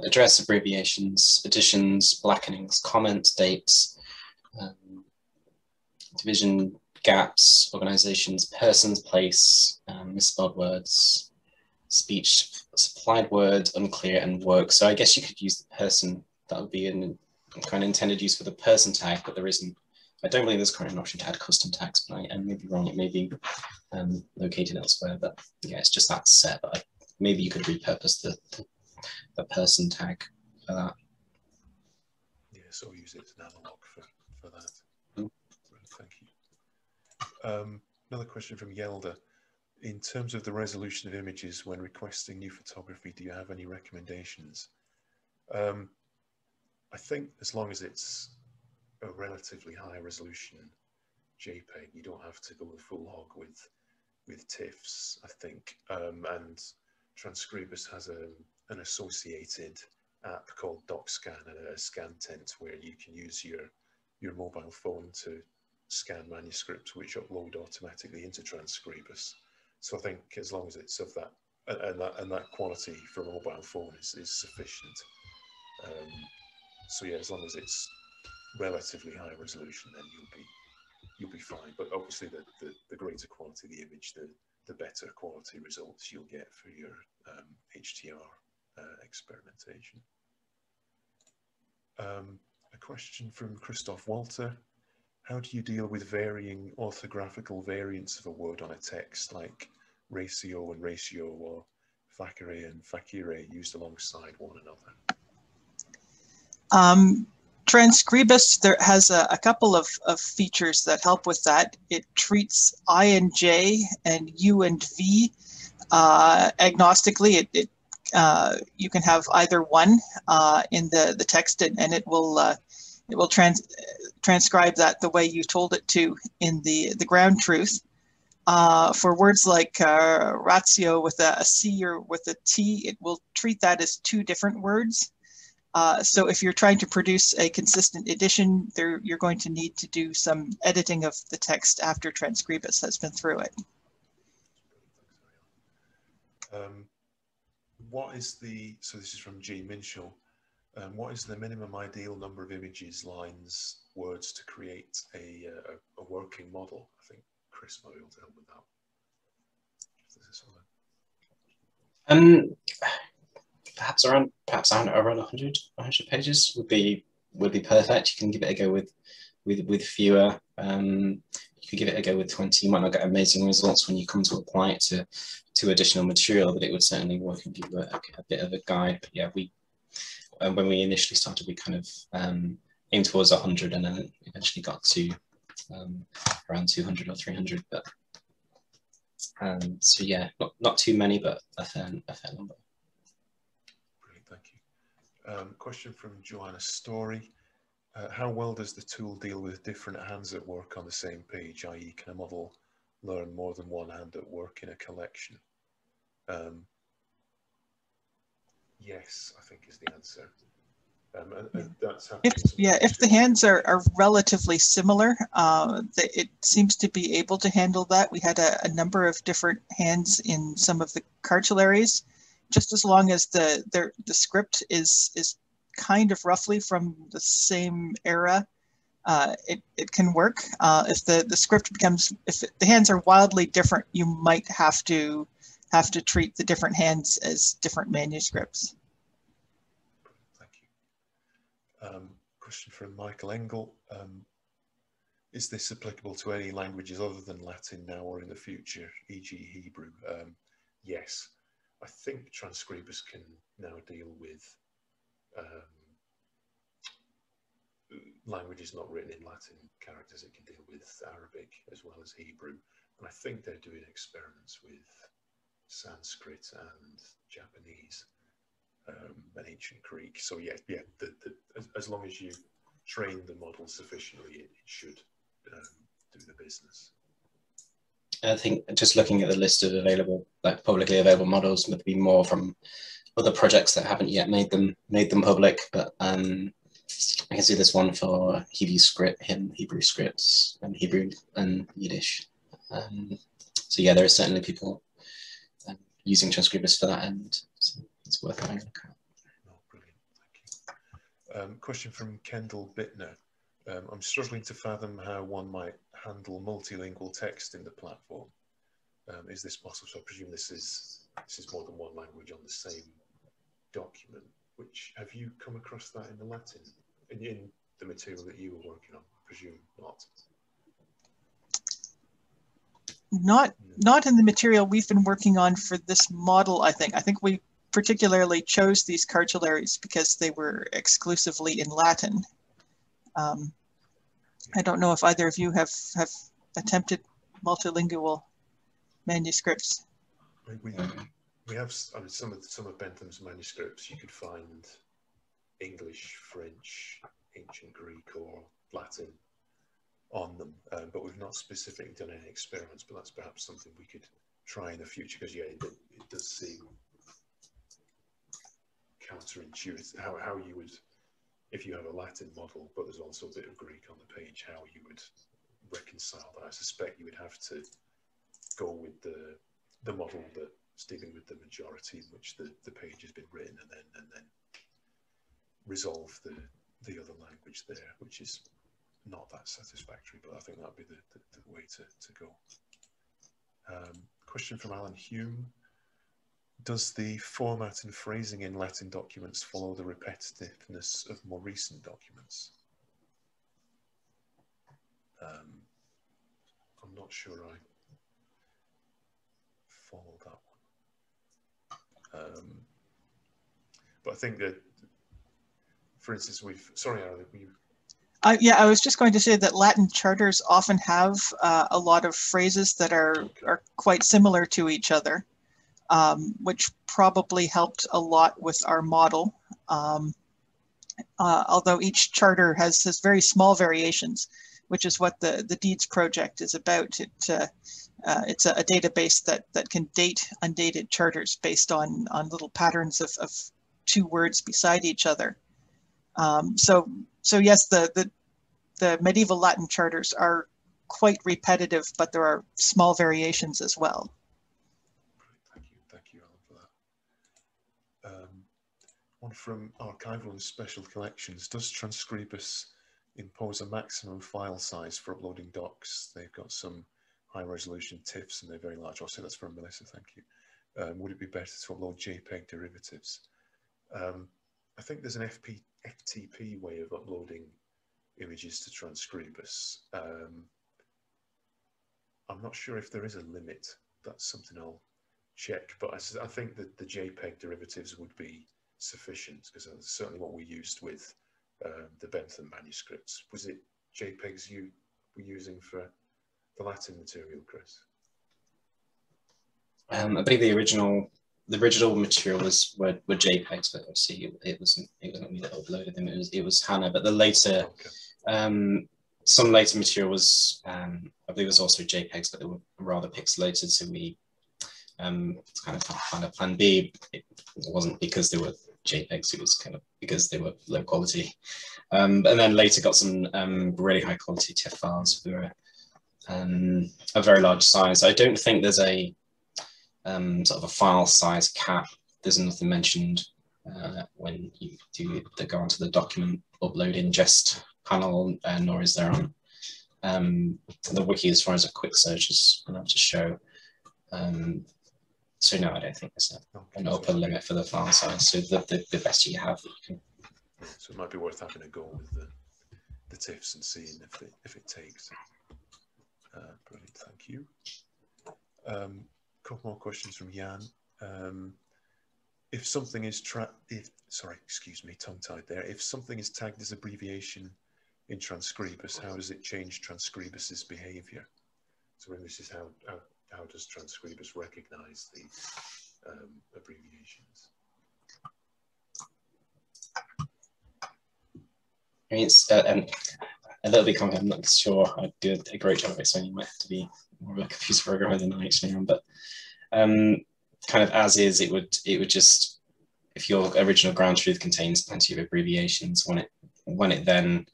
address, abbreviations, additions, blackenings, comments, dates, division, gaps, organizations, persons, place, misspelled words, speech, supplied word, unclear, and work. So I guess you could use the person. That would be in kind of intended use for the person tag, but there isn't. I don't believe there's currently an option to add custom tags, but I may be wrong. It may be located elsewhere, but yeah, it's just that set. But maybe you could repurpose the person tag for that. Yeah, so we'll use it as an analog for that. Mm. Right, thank you. Another question from Yelda. In terms of the resolution of images when requesting new photography, do you have any recommendations? I think as long as it's a relatively high resolution JPEG, you don't have to go the full hog with TIFFs, I think. And Transkribus has an associated app called DocScan and a scan tent where you can use your mobile phone to scan manuscripts which upload automatically into Transkribus. So I think as long as it's of that and that quality for a mobile phone is sufficient. So yeah, as long as it's relatively high resolution, then you'll be fine. But obviously, the greater quality the image, the better quality results you'll get for your HTR experimentation. A question from Christoph Walter: how do you deal with varying orthographical variants of a word on a text, like ratio and ratio, or facere and facere, used alongside one another? Transkribus there has a couple of features that help with that. It treats I and J and U and V agnostically. You can have either one in the text, and it will transcribe that the way you told it to in the ground truth. For words like ratio with a C or with a T, it will treat that as two different words. So if you're trying to produce a consistent edition, you're going to need to do some editing of the text after Transkribus has been through it. What is the, so this is from G. Minshall, what is the minimum ideal number of images, lines, words to create a working model? I think Chris might be able to help with that. This is perhaps around 100 pages would be perfect. You can give it a go with fewer. You could give it a go with 20. You might not get amazing results when you come to apply it to additional material, but it would certainly work and give you a bit of a guide. But yeah, when we initially started, we kind of aimed towards 100, and then eventually got to around 200 or 300. But so yeah, not too many, but a fair number. Brilliant, thank you. Question from Joanna Story. How well does the tool deal with different hands at work on the same page, i.e. can a model learn more than one hand at work in a collection? Yes, I think is the answer. And that's if the hands are relatively similar, it seems to be able to handle that. We had a number of different hands in some of the cartularies, just as long as the script is kind of roughly from the same era, it can work. If the script becomes, if the hands are wildly different, you might have to treat the different hands as different manuscripts. Thank you. Question from Michael Engel. Is this applicable to any languages other than Latin now or in the future, e.g. Hebrew? Yes, I think Transkribus can now deal with languages not written in Latin characters. It can deal with Arabic as well as Hebrew, and I think they're doing experiments with Sanskrit and Japanese and ancient Greek. So yeah, as long as you train the model sufficiently, it should do the business. I think just looking at the list of available, like publicly available models, would be more from other projects that haven't yet made them public, but I can see this one for Hebrew scripts, and Hebrew and Yiddish. So yeah, there are certainly people using Transkribus for that, and so it's worth having a look at. Oh, brilliant, thank you. Question from Kendall Bittner. I'm struggling to fathom how one might handle multilingual text in the platform. Is this possible? So I presume this is more than one language on the same document. Which, have you come across that in the Latin, in the material that you were working on? I presume not. Not in the material we've been working on for this model, I think. I think we particularly chose these cartularies because they were exclusively in Latin. I don't know if either of you have attempted multilingual manuscripts. We have, I mean, some of Bentham's manuscripts. You could find English, French, ancient Greek, or Latin on them, but we've not specifically done any experiments. But that's perhaps something we could try in the future, because yeah, it does seem counterintuitive how you would, if you have a Latin model, but there's also a bit of Greek on the page, how you would reconcile that. I suspect you would have to go with the model that dealing with the majority in which the page has been written, and then resolve the other language there, which is not that satisfactory, but I think that'd be the way to go. Question from Alan Hume. Does the format and phrasing in Latin documents follow the repetitiveness of more recent documents? I'm not sure I follow that one. But I think that, for instance, sorry, Ariella, were you Yeah, I was just going to say that Latin charters often have a lot of phrases that are quite similar to each other, which probably helped a lot with our model. Although each charter has very small variations, which is what the DEEDS project is about. It's a database that can date undated charters based on little patterns of two words beside each other. So yes, the medieval Latin charters are quite repetitive, but there are small variations as well. Thank you, Alan, for that. One from Archival and Special Collections. Does Transkribus impose a maximum file size for uploading docs? They've got some high resolution TIFFs and they're very large. I'll say that's from Melissa, thank you. Would it be better to upload JPEG derivatives? I think there's an FTP way of uploading images to Transkribus. I'm not sure if there is a limit. That's something I'll check, but I think that the JPEG derivatives would be sufficient, because that's certainly what we used with the Bentham manuscripts. Was it JPEGs you were using for the Latin material, Chris? I believe the original material were JPEGs, but obviously it wasn't me that uploaded them. It was Hannah. But the later, okay. Some later material was I believe it was also JPEGs, but they were rather pixelated. So we kind of found a plan B. It wasn't because they were JPEGs; it was kind of because they were low quality. And then later got some really high quality TIFF files. They were a very large size. I don't think there's a sort of a file size cap. There's nothing mentioned when you do go onto the document upload ingest panel, nor is there on the wiki as far as a quick search is enough to show. So no, I don't think there's an upper limit for the file size. So the best you have. So it might be worth having a go with the TIFFs and seeing if it takes. Brilliant, thank you. Couple more questions from Jan. If something is tagged as abbreviation in Transkribus, how does it change Transkribus's behaviour? So this is how does Transkribus recognise these abbreviations? I mean, it's a little bit complicated. I'm not sure I did a great job of explaining. You might have to be more of a computer programmer than I actually am, but kind of as is, it would just, if your original ground truth contains plenty of abbreviations, when it then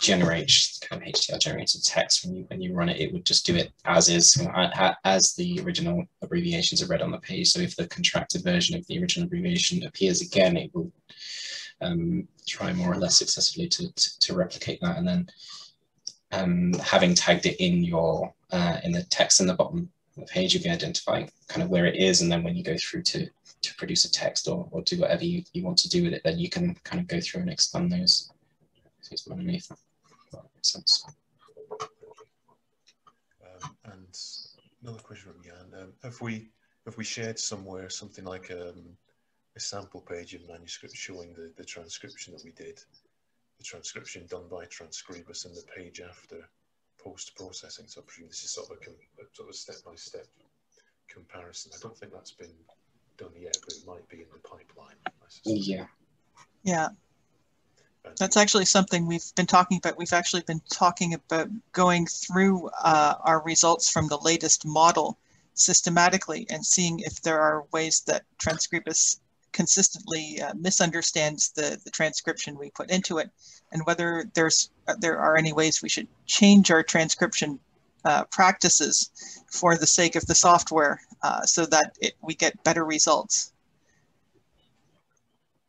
generates kind of HTR generated text, when you run it, it would just do it as is, as the original abbreviations are read on the page. So if the contracted version of the original abbreviation appears again, it will try more or less successfully to replicate that, and then having tagged it in your in the text in the bottom of the page, you can identify kind of where it is, and then when you go through to produce a text or do whatever you want to do with it, then you can kind of go through and expand those. Underneath that. That makes sense. And another question from Jan: have we shared somewhere something like a sample page of manuscript showing the transcription that we did? The transcription done by Transkribus and the page after post-processing. So I presume this is sort of a step-by-step comparison. I don't think that's been done yet, but it might be in the pipeline. Yeah. That's actually something we've been talking about. We've actually been talking about going through our results from the latest model systematically and seeing if there are ways that Transkribus consistently misunderstands the transcription we put into it, and whether there are any ways we should change our transcription practices for the sake of the software, so that we get better results.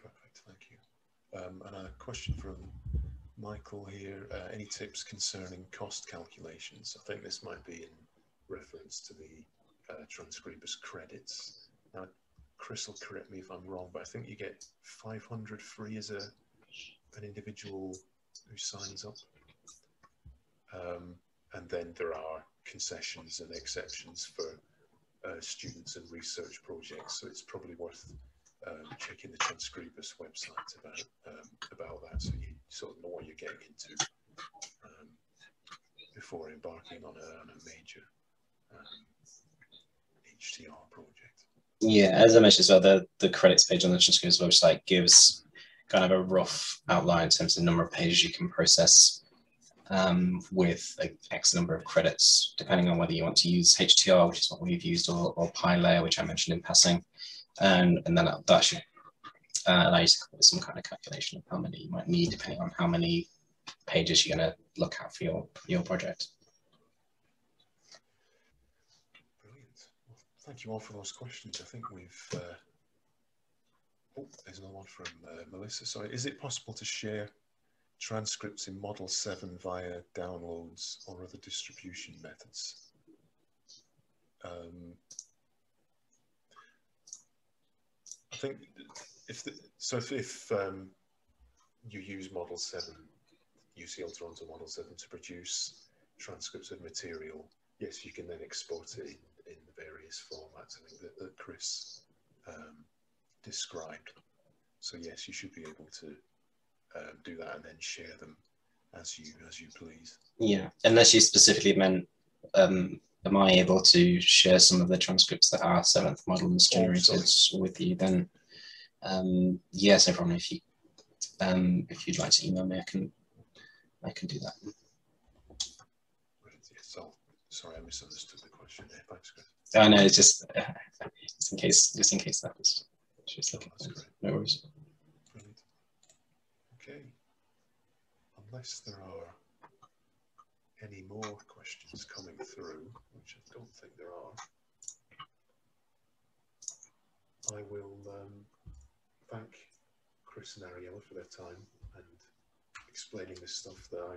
Perfect, thank you. And a question from Michael here: any tips concerning cost calculations? I think this might be in reference to the Transkribus credits. Now, Chris will correct me if I'm wrong, but I think you get 500 free as an individual who signs up. And then there are concessions and exceptions for students and research projects. So it's probably worth checking the Transkribus website about that. So sort of know what you're getting into before embarking on a major HTR project. Yeah, as I mentioned as well, the credits page on the Transkribus website gives kind of a rough outline in terms of the number of pages you can process with like X number of credits, depending on whether you want to use HTR, which is what we've used, or PyLayer, which I mentioned in passing. And then that should allow you to come up with some kind of calculation of how many you might need, depending on how many pages you're going to look at for your project. Thank you all for those questions. I think we've, oh, there's another one from Melissa. Sorry, is it possible to share transcripts in Model 7 via downloads or other distribution methods? I think if, so if you use Model 7, UCL Toronto Model 7 to produce transcripts of material, yes, you can then export it in the various formats, I think, that Chris described. So yes, you should be able to do that and then share them as you please. Yeah, unless you specifically meant, am I able to share some of the transcripts that our 7th model is generated with you? Then yes, everyone, if you'd like to email me, I can do that. So, sorry, I misunderstood the question there. Thanks, Chris. Oh, no, it's just in case that was just looking. No worries. Brilliant. Okay. Unless there are any more questions coming through, which I don't think there are, I will thank Chris and Ariella for their time and explaining this stuff that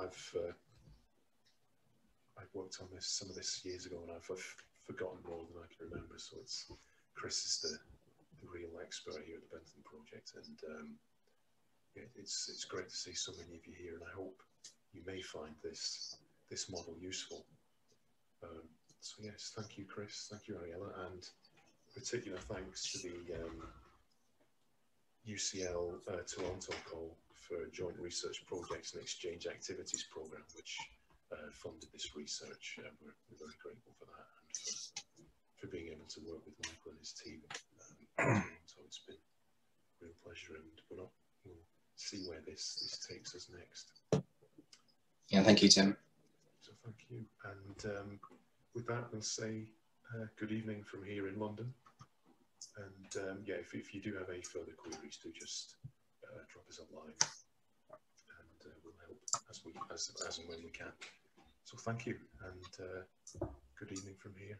I've worked on this, some of this years ago, and I've forgotten more than I can remember. So it's Chris is the real expert here at the Bentham Project, and yeah, it's great to see so many of you here, and I hope you may find this model useful. So yes, thank you, Chris. Thank you, Ariella, and particular thanks to the UCL Toronto call for joint research projects and exchange activities program, which funded this research. We're very grateful for that, and for being able to work with Michael and his team. So it's been a real pleasure, and we'll see where this takes us next. Yeah, thank you, Tim. So thank you, and with that, we'll say good evening from here in London. And yeah, if you do have any further queries, do just drop us a line, and we'll help as and when we can. So thank you, and good evening from here.